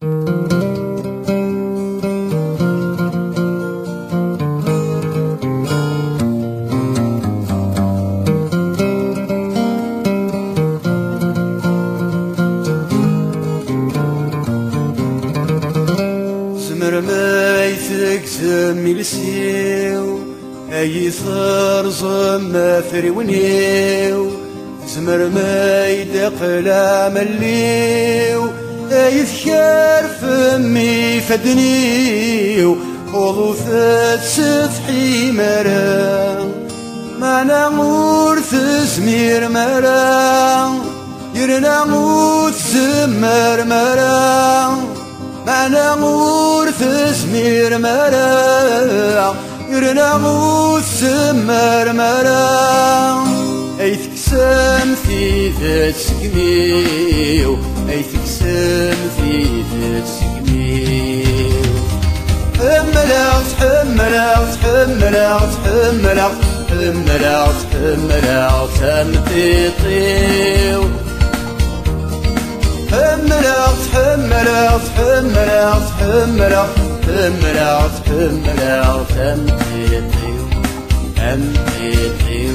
زمر ما يتكزم يلسيو أي ثرزم ما ثرونيو زمر ما يدقل عمليو أي ذكر فمي فدنيو خوضو فتسفحي مرا معنا مور تزمير مرا يرنا مور تزمر مرا معنا مور تزمير مرا يرنا مور تزمر مرا أي تكسم في ذات سكنيو أي تكسم في ذات سكنيو حملق حملق حملق حملق حملق حملق تمتيطيو حملق حملق حملق حملق حملق حملق تمتيطيو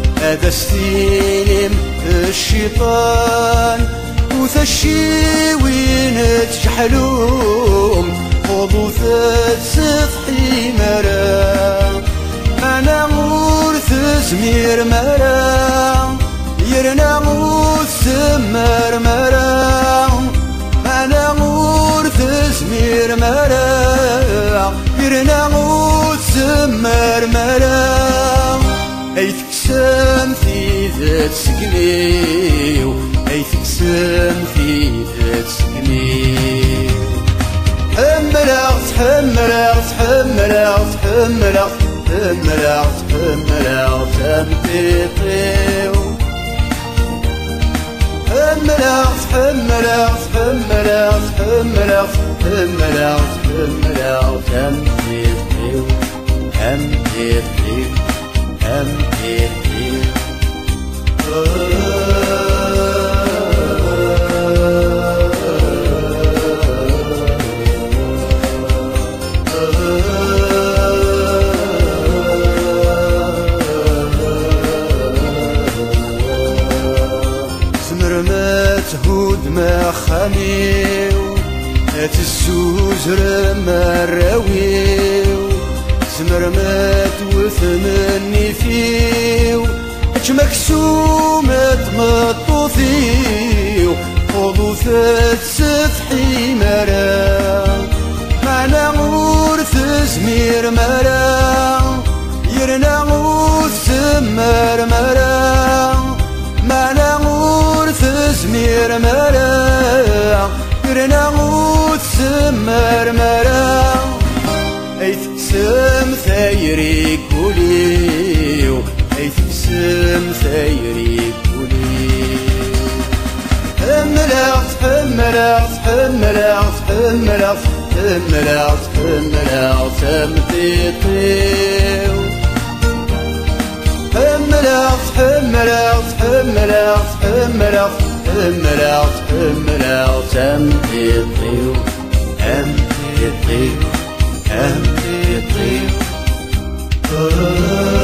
هذا استلم الشيطان وثشيوين تجحلوم خوضو ثتسفحي مرا معنا مور تزمير مرا يرنا مور تزمر مرا معنا مور تزمير مرا يرنا مور تزمر مرا أي تكسم في ذات سكنيو أي تكسم في ذات سكنيو حملق حملق حملق حملق حملق حملق تمتيطيو حملق حملق حملق حملق حملق حملق تمتيطيو تمتيطيو زمر ما تهود ما خانيو تزوجر ما راويو زمر ما توثمني فيو اج مكسومة مطوثيو خوضو فتسفحي مرا معنا مور تزمير مرا يرنا مور تزمر مرا معنا مور تزمير مرا يرنا مور تزمر مرا أي تكسم ثايري كوليو أي تكسم ثايري كوليو حملق حملق حملق حملق حملق حملق تمتيطيو حملق حملق حملق حملق حملق حملق تمتيطيو تمتيطيو أهدي طيب